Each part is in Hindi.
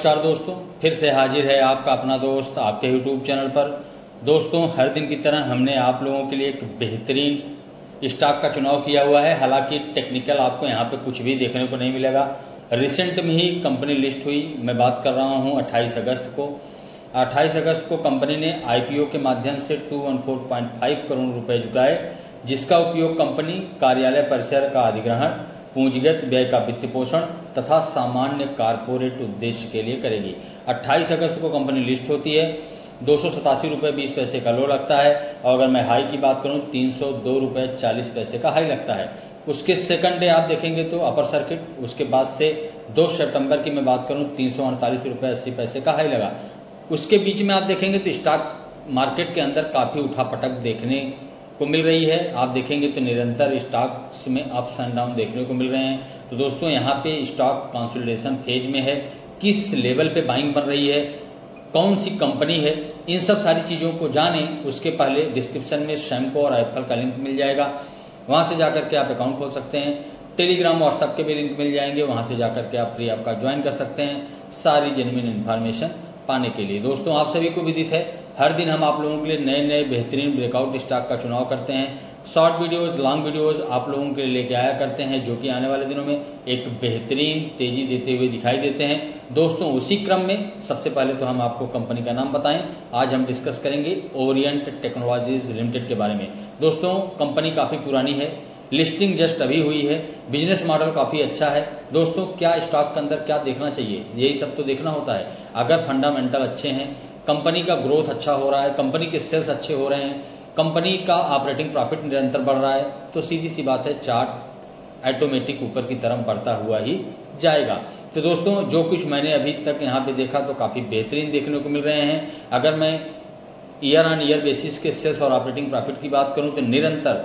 नमस्कार दोस्तों, फिर से हाजिर है आपका अपना दोस्त आपके YouTube चैनल पर। दोस्तों, हर दिन की तरह हमने आप लोगों के लिए एक बेहतरीन स्टॉक का चुनाव किया हुआ है। हालांकि टेक्निकल आपको यहाँ पे कुछ भी देखने को नहीं मिलेगा। रिसेंट में ही कंपनी लिस्ट हुई, मैं बात कर रहा हूँ 28 अगस्त को। 28 अगस्त को कंपनी ने IPO के माध्यम से 214.5 करोड़ रुपए जुटाए, जिसका उपयोग कंपनी कार्यालय परिसर का अधिग्रहण, पूंजीगत व्यय का वित्त पोषण तथा सामान्य कारपोरेट उद्देश्य के लिए करेगी। 28 अगस्त को कंपनी लिस्ट होती है। 287 रुपये 20 पैसे का लो लगता है, और अगर मैं हाई की बात करूं 302 रुपये 40 पैसे का हाई लगता है। उसके सेकंड डे आप देखेंगे तो अपर सर्किट, उसके बाद से 2 सितंबर की मैं बात करूं 348 रुपये 80 पैसे का हाई लगा। उसके बीच में आप देखेंगे तो स्टॉक मार्केट के अंदर काफी उठापटक देखने को मिल रही है। आप देखेंगे तो निरंतर स्टॉक्स में अप्स एंड डाउन देखने को मिल रहे हैं। तो दोस्तों, यहाँ पे स्टॉक कंसोलिडेशन फेज में है। किस लेवल पे बाइंग बन रही है, कौन सी कंपनी है, इन सब सारी चीज़ों को जानें। उसके पहले डिस्क्रिप्शन में शैम्को और आईएफएल का लिंक मिल जाएगा, वहाँ से जाकर के आप अकाउंट खोल सकते हैं। टेलीग्राम व्हाट्सएप के भी लिंक मिल जाएंगे, वहाँ से जाकर के आप फ्री आपका ज्वाइन कर सकते हैं सारी जेन्युइन इन्फॉर्मेशन पाने के लिए। दोस्तों, आप सभी को विदित है, हर दिन हम आप लोगों के लिए नए नए बेहतरीन ब्रेकआउट स्टॉक का चुनाव करते हैं। शॉर्ट वीडियोस, लॉन्ग वीडियोस आप लोगों के लिए लेके आया करते हैं, जो कि आने वाले दिनों में एक बेहतरीन तेजी देते हुए दिखाई देते हैं। दोस्तों, उसी क्रम में सबसे पहले तो हम आपको कंपनी का नाम बताएं। आज हम डिस्कस करेंगे ओरिएंट टेक्नोलॉजीज लिमिटेड के बारे में। दोस्तों, कंपनी काफ़ी पुरानी है, लिस्टिंग जस्ट अभी हुई है, बिजनेस मॉडल काफ़ी अच्छा है। दोस्तों, क्या स्टॉक के अंदर क्या देखना चाहिए, यही सब तो देखना होता है। अगर फंडामेंटल अच्छे हैं, कंपनी का ग्रोथ अच्छा हो रहा है, कंपनी के सेल्स अच्छे हो रहे हैं, कंपनी का ऑपरेटिंग प्रॉफिट निरंतर बढ़ रहा है, तो सीधी सी बात है चार्ट ऑटोमेटिक ऊपर की तरफ बढ़ता हुआ ही जाएगा। तो दोस्तों, जो कुछ मैंने अभी तक यहाँ पे देखा तो काफ़ी बेहतरीन देखने को मिल रहे हैं। अगर मैं ईयर ऑन ईयर बेसिस के सेल्स और ऑपरेटिंग प्रॉफिट की बात करूँ तो निरंतर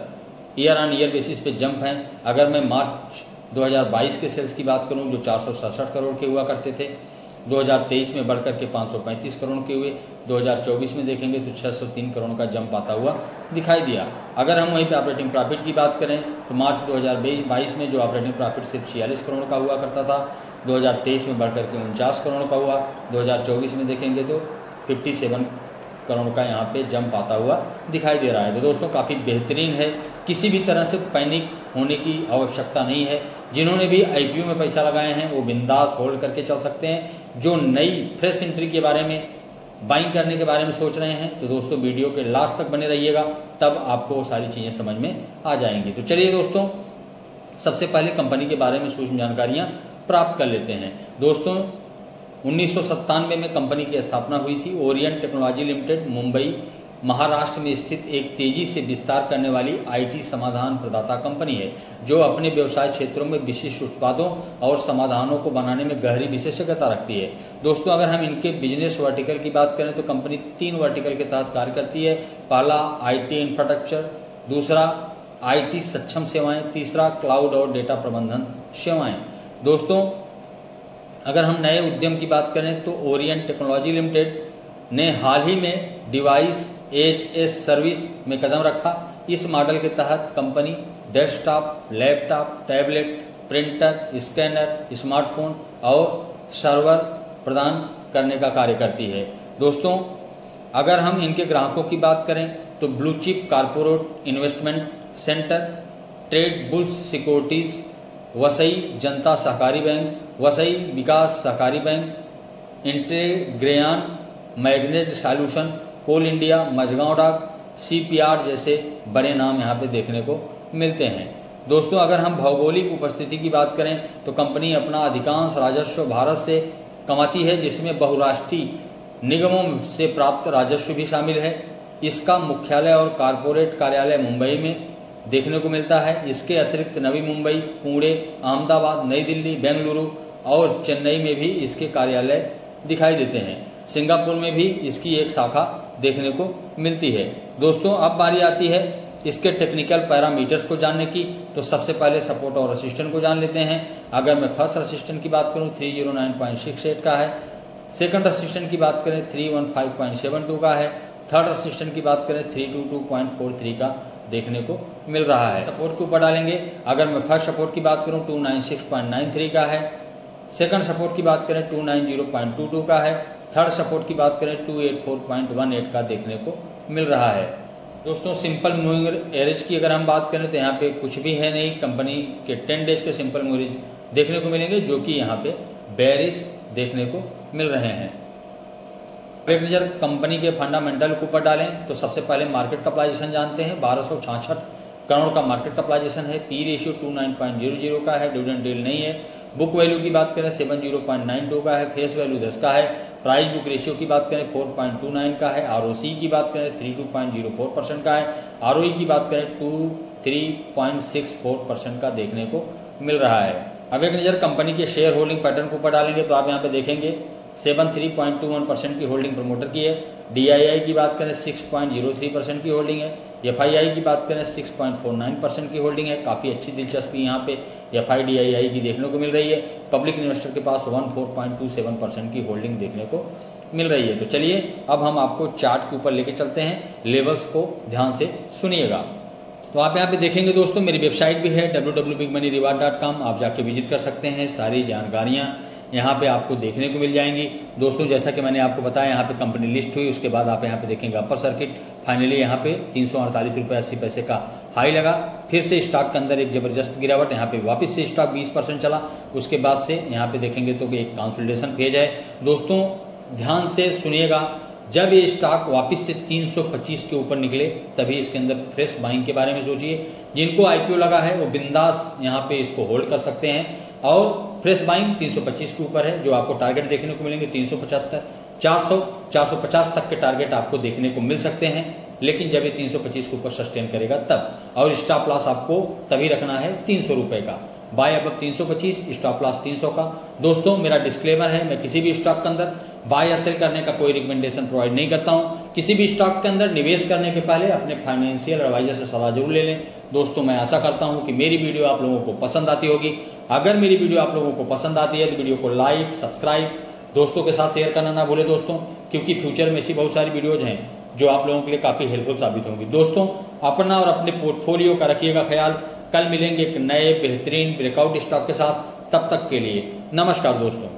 ईयर ऑन ईयर बेसिस पे जंप हैं। अगर मैं मार्च 2022 के सेल्स की बात करूँ जो 467 करोड़ के हुआ करते थे, 2023 में बढ़कर के 535 करोड़ के हुए, 2024 में देखेंगे तो 603 करोड़ का जंप आता हुआ दिखाई दिया। अगर हम वहीं पे ऑपरेटिंग प्रॉफिट की बात करें तो मार्च 2022 में जो ऑपरेटिंग प्रॉफिट सिर्फ 46 करोड़ का हुआ करता था, 2023 में बढ़कर के 49 करोड़ का हुआ, 2024 में देखेंगे तो 57 करोड़ का यहाँ पे जंप आता हुआ दिखाई दे रहा है। तो दोस्तों, काफ़ी बेहतरीन है, किसी भी तरह से पैनिक होने की आवश्यकता नहीं है। जिन्होंने भी IPO में पैसा लगाए हैं वो बिंदास होल्ड करके चल सकते हैं। जो नई फ्रेश एंट्री के बारे में बाइंग करने के बारे में सोच रहे हैं तो दोस्तों, वीडियो के लास्ट तक बने रहिएगा, तब आपको सारी चीज़ें समझ में आ जाएंगी। तो चलिए दोस्तों, सबसे पहले कंपनी के बारे में सूक्ष्म जानकारियाँ प्राप्त कर लेते हैं। दोस्तों, 1997 में कंपनी की स्थापना हुई थी। Orient technology limited Mumbai, Maharashtra में स्थित एक तेजी से विस्तार करने वाली IT समाधान प्रदाता कंपनी है, जो अपने व्यवसाय क्षेत्रों में विशिष्ट उत्पादों और समाधानों को बनाने में गहरी विशेषज्ञता रखती है। दोस्तों, अगर हम इनके बिजनेस वर्टिकल की बात करें तो कंपनी 3 वर्टिकल के तहत कार्य करती है। पहला IT इंफ्रास्ट्रक्चर, दूसरा IT सक्षम सेवाएं, तीसरा क्लाउड और डेटा प्रबंधन सेवाएं। दोस्तों, अगर हम नए उद्यम की बात करें तो ओरिएंट टेक्नोलॉजी लिमिटेड ने हाल ही में डिवाइस एज एज सर्विस में कदम रखा। इस मॉडल के तहत company desktop, laptop, tablet, printer, scanner, smartphone और सर्वर प्रदान करने का कार्य करती है। दोस्तों, अगर हम इनके ग्राहकों की बात करें तो blue chip corporate investment centre, trade bulls securities, Vasai Janata Sahakari bank, Vasai Vikas Sahakari bank, इंटेग्रेयान magnet solution, coal India, Mazagon dock, CPR जैसे बड़े नाम यहाँ पे देखने को मिलते हैं। दोस्तों, अगर हम भौगोलिक उपस्थिति की बात करें तो कंपनी अपना अधिकांश राजस्व भारत से कमाती है, जिसमें बहुराष्ट्रीय निगमों से प्राप्त राजस्व भी शामिल है। इसका मुख्यालय और कॉरपोरेट कार्यालय मुंबई में देखने को मिलता है। इसके अतिरिक्त नवी मुंबई, पुणे, अहमदाबाद, नई दिल्ली, बेंगलुरु और चेन्नई में भी इसके कार्यालय दिखाई देते हैं। सिंगापुर में भी इसकी एक शाखा देखने को मिलती है। दोस्तों, अब बारी आती है इसके टेक्निकल पैरामीटर्स को जानने की। तो सबसे पहले सपोर्ट और रेजिस्टेंस को जान लेते हैं। अगर मैं फर्स्ट रेजिस्टेंस की बात करूं 309.68 का है, सेकंड रेजिस्टेंस की बात करें 315.72 का है, थर्ड रेजिस्टेंस की बात करें 322.43 का देखने को मिल रहा है। सपोर्ट के ऊपर डालेंगे, अगर मैं फर्स्ट सपोर्ट की बात करूँ 296.93 का है, सेकंड सपोर्ट की बात करें 290.22 का है, थर्ड सपोर्ट की बात करें 284.18 का देखने को मिल रहा है। दोस्तों सिंपल मूविंग एवरेज की अगर हम बात करें तो यहाँ पे कुछ भी है नहीं, कंपनी के 10 डेज के सिंपल मूविंग एवरेज देखने को मिलेंगे जो कि यहाँ पे बेरिश देखने को मिल रहे हैं। एक नज़र कंपनी के फंडामेंटल के ऊपर डालें तो सबसे पहले मार्केट कैपिटलाइजेशन जानते हैं, 1266 करोड़ का मार्केट कैपिटलाइजेशन है, पी रेशियो 29.00 का है, डिविडेंड डील नहीं है। बुक वैल्यू की बात करें 70.92 का है, फेस वैल्यू 10 का है, प्राइस बुक रेशियो की बात करें 4.29 का है, आरओसी की बात करें 32.04% का है, आरओई की बात करें 23.64% का देखने को मिल रहा है। अब एक नज़र कंपनी के शेयर होल्डिंग पैटर्न को ऊपर डालेंगे तो आप यहाँ पे देखेंगे 73.21% की होल्डिंग प्रमोटर की है, डीआईआई की बात करें 6.03% की होल्डिंग है, एफआईआई की बात करें 6.49% की होल्डिंग है। काफ़ी अच्छी दिलचस्पी यहाँ पे एफआईडीआईआई की देखने को मिल रही है, पब्लिक इन्वेस्टर के पास 14.27% की होल्डिंग देखने को मिल रही है। तो चलिए अब हम आपको चार्ट के ऊपर लेके चलते हैं, लेवल्स को ध्यान से सुनिएगा। तो आप यहाँ पे देखेंगे दोस्तों मेरी वेबसाइट भी है www.bigmoneyrewards.com, आप जाके विजिट कर सकते हैं, सारी जानकारियाँ यहाँ पे आपको देखने को मिल जाएंगी। दोस्तों जैसा कि मैंने आपको बताया यहाँ पे कंपनी लिस्ट हुई, उसके बाद आप यहाँ पे देखेंगे अपर सर्किट, फाइनली यहाँ पे 348.80 का हाई लगा, फिर से स्टॉक के अंदर एक जबरदस्त गिरावट, यहाँ पे वापस से स्टॉक 20% चला, उसके बाद से यहाँ पे देखेंगे तो एक कंसोलिडेशन फेज है। दोस्तों ध्यान से सुनिएगा, जब ये स्टॉक वापस से 325 के ऊपर निकले तभी इसके अंदर फ्रेश बाइंग के बारे में सोचिए। जिनको आईपीओ लगा है वो बिंदास यहाँ पे इसको होल्ड कर सकते हैं, और फ्रेश बाइंग 325 के ऊपर है जो आपको टारगेट देखने को मिलेंगे, 375, 400, 450 तक के टारगेट आपको देखने को मिल सकते हैं, लेकिन जब ये 325 के ऊपर सस्टेन करेगा तब, और स्टॉप लॉस आपको तभी रखना है 300 रुपये का, बाय अब 325, स्टॉप लॉस 300 का। दोस्तों मेरा डिस्क्लेमर है, मैं किसी भी स्टॉक के अंदर बाय या सेल करने का कोई रिकमेंडेशन प्रोवाइड नहीं करता हूं। किसी भी स्टॉक के अंदर निवेश करने के पहले अपने फाइनेंशियल एडवाइजर से सलाह जरूर ले लें। दोस्तों मैं आशा करता हूं कि मेरी वीडियो आप लोगों को पसंद आती होगी। अगर मेरी वीडियो आप लोगों को पसंद आती है तो वीडियो को लाइक, सब्सक्राइब, दोस्तों के साथ शेयर करना ना भूले दोस्तों, क्योंकि फ्यूचर में ऐसी बहुत सारी वीडियोज हैं जो आप लोगों के लिए काफी हेल्पफुल साबित होंगी। दोस्तों अपना और अपने पोर्टफोलियो का रखिएगा ख्याल, कल मिलेंगे एक नए बेहतरीन ब्रेकआउट स्टॉक के साथ, तब तक के लिए नमस्कार दोस्तों।